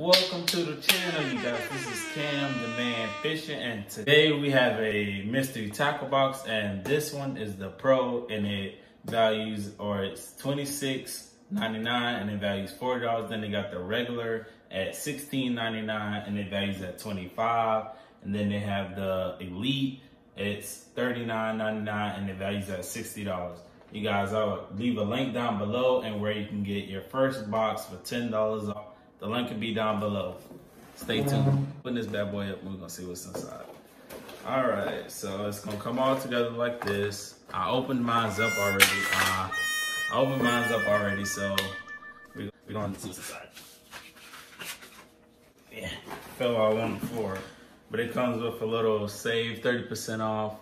Welcome to the channel, you guys. This is Cam the Man Fishing, and today we have a mystery tackle box, and this one is the Pro, and it values, or it's $26.99, and it values $40. Then they got the regular at $16.99, and it values at $25. And then they have the Elite, it's $39.99, and it values at $60. You guys, I'll leave a link down below and where you can get your first box for $10 off. The link can be down below. Stay tuned. Putting this bad boy up, we're gonna see what's inside. All right, so it's gonna come all together like this. I opened mine up already. So we're gonna see what's inside. Yeah, fell all on the floor. But it comes with a little save 30% off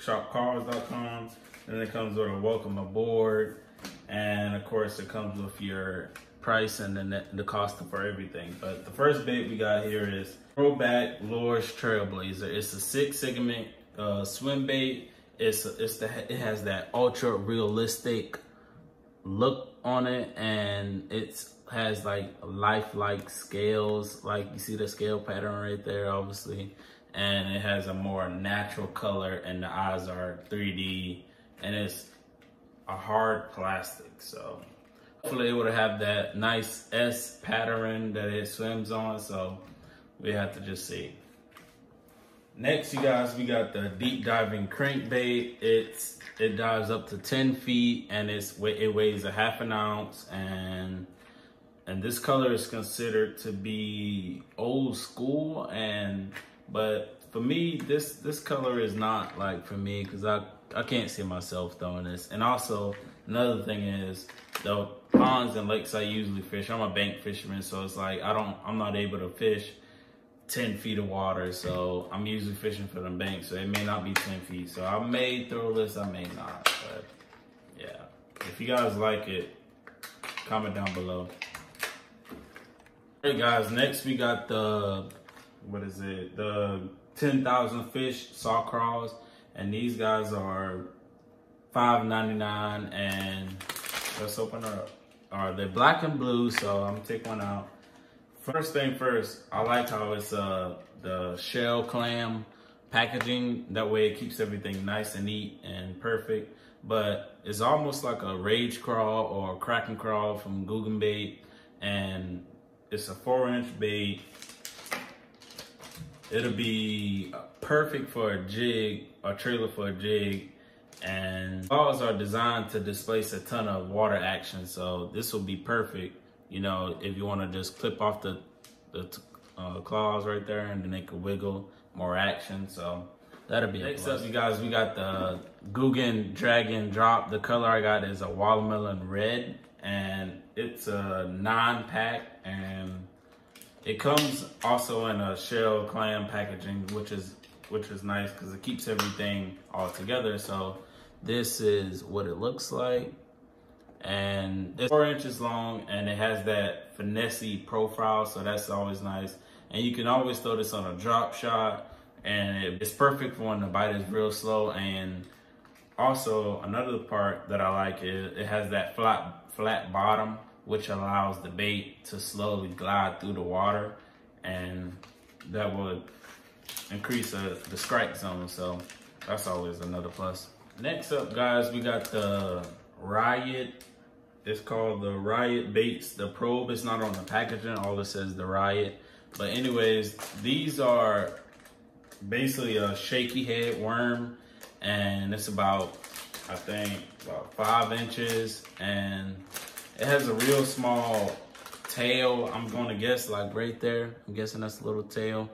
shopcars.com. Then it comes with a welcome aboard. And of course it comes with your price and then the cost for everything. But the first bait we got here is Pro-Bait Lures Trailblazer. It's a 6 segment swim bait. It has that ultra realistic look on it, and it has like lifelike scales. Like you see the scale pattern right there, obviously, and it has a more natural color, and the eyes are 3D, and it's a hard plastic. So hopefully it would have that nice S pattern that it swims on, so we have to just see. Next, you guys, we got the deep diving crankbait. It dives up to 10 feet, and it weighs a half an ounce, and this color is considered to be old school, but for me, this color is not like for me, because I can't see myself throwing this. And also, another thing is the ponds and lakes I usually fish. I'm a bank fisherman, so it's like I'm not able to fish 10 feet of water. So I'm usually fishing for the bank, so it may not be 10 feet. So I may throw this, I may not. But yeah, if you guys like it, comment down below. All right, guys. Next, we got the The 10,000 fish saw crawls, and these guys are $5.99, and let's open her up. All right, they're black and blue, so I'm gonna take one out. First thing first, I like how it's the shell clam packaging. That way it keeps everything nice and neat and perfect. But it's almost like a rage crawl or a crack and crawl from Googan Bait, and it's a 4-inch bait. It'll be perfect for a jig, a trailer for a jig. And balls are designed to displace a ton of water action, so this will be perfect, you know, if you want to just clip off the claws right there, and then they can wiggle more action, so that'll be next up. You guys, we got the Googan Dragon Drop. The color I got is a watermelon red, and it's a 9-pack, and it comes also in a shell clam packaging, which is nice because it keeps everything all together. So this is what it looks like, and it's 4 inches long, and it has that finessey profile, so that's always nice. And you can always throw this on a drop shot, and it's perfect for when the bite is real slow. And also another part that I like is it has that flat bottom, which allows the bait to slowly glide through the water, and that would increase the strike zone, so that's always another plus. Next up, guys, we got the Riot. It's called the Riot Baits. The probe is not on the packaging, all it says the Riot. But anyways, these are basically a shaky head worm, and it's about, I think, about 5 inches, and it has a real small tail. I'm gonna guess like right there, I'm guessing that's a little tail,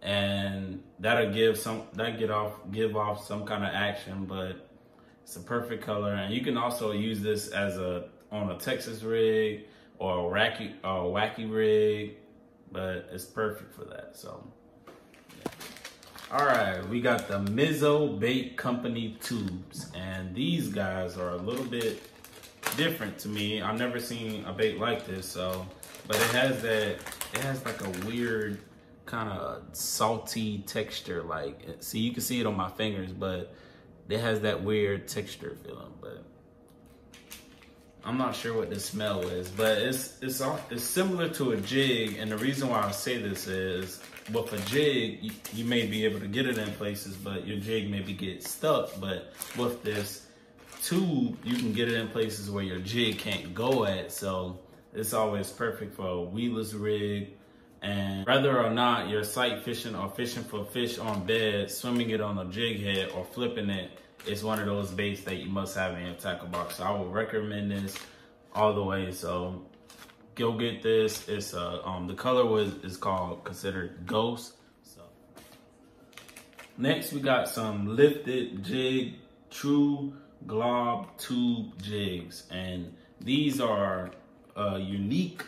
and that'll give off some kind of action. But it's a perfect color, and you can also use this as on a Texas rig or a wacky rig, but it's perfect for that. So yeah. All right, we got the Mizzo Bait Company tubes, and these guys are a little bit different to me. I've never seen a bait like this, so but it has like a weird kind of salty texture, like, see, you can see it on my fingers, but it has that weird texture feeling. But I'm not sure what the smell is, but it's similar to a jig. And the reason why I say this is, with a jig, you may be able to get it in places, but your jig maybe get stuck. But with this tube, you can get it in places where your jig can't go at. So it's always perfect for a Wheeler's rig. And whether or not you're sight fishing or fishing for fish on bed, swimming it on a jig head, or flipping it, it's one of those baits that you must have in your tackle box. So I would recommend this all the way. So go get this. It's the color is called considered Ghost. So next we got some Lifted Jig True Glob Tube Jigs, and these are unique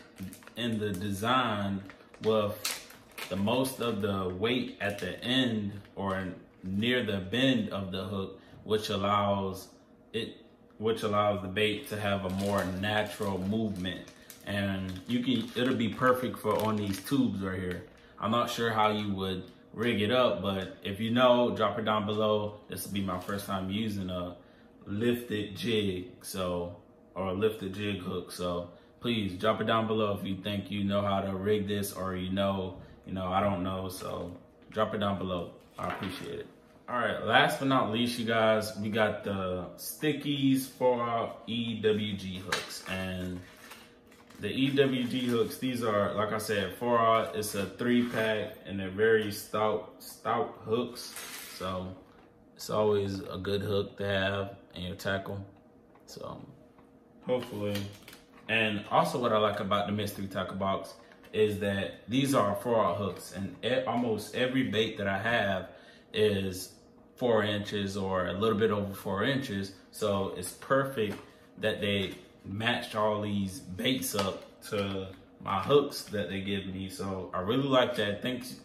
in the design, with the most of the weight at the end or near the bend of the hook, which allows the bait to have a more natural movement. And it'll be perfect for on these tubes right here. I'm not sure how you would rig it up, but if you know, drop it down below. This will be my first time using a lifted jig, so, or a lifted jig hook. So please drop it down below if you think you know how to rig this, or you know, I don't know. So drop it down below. I appreciate it. All right, last but not least, you guys, we got the stickies for our EWG hooks. And the EWG hooks, these are, like I said, 4R. It's a 3-pack, and they're very stout hooks. So it's always a good hook to have in your tackle. So hopefully. And also what I like about the Mystery Tackle Box is that these are 4R hooks, and almost every bait that I have is 4 inches or a little bit over 4 inches. So it's perfect that they matched all these baits up to my hooks that they give me. So I really like that. Thanks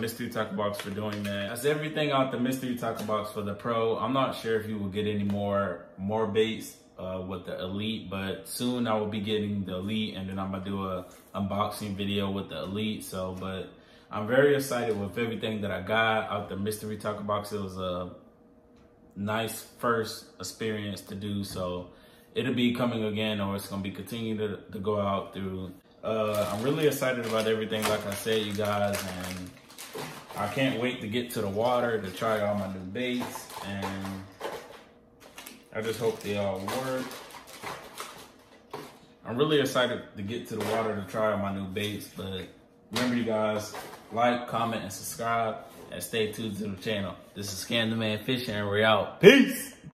Mystery Tackle Box for doing that. That's everything out the Mystery Tackle Box for the Pro. I'm not sure if you will get any more baits with the Elite, but soon I will be getting the Elite, and then I'm gonna do a unboxing video with the Elite. So, but I'm very excited with everything that I got out the Mystery Tackle Box. It was a nice first experience to do, so it'll be coming again, or it's gonna be continuing to go out through. I'm really excited about everything, like I said, you guys, and I can't wait to get to the water to try all my new baits, and I just hope they all work. I'm really excited to get to the water to try all my new baits, but remember, you guys, like, comment, and subscribe, and stay tuned to the channel. This is CamTheManFishinn, and we're out. Peace!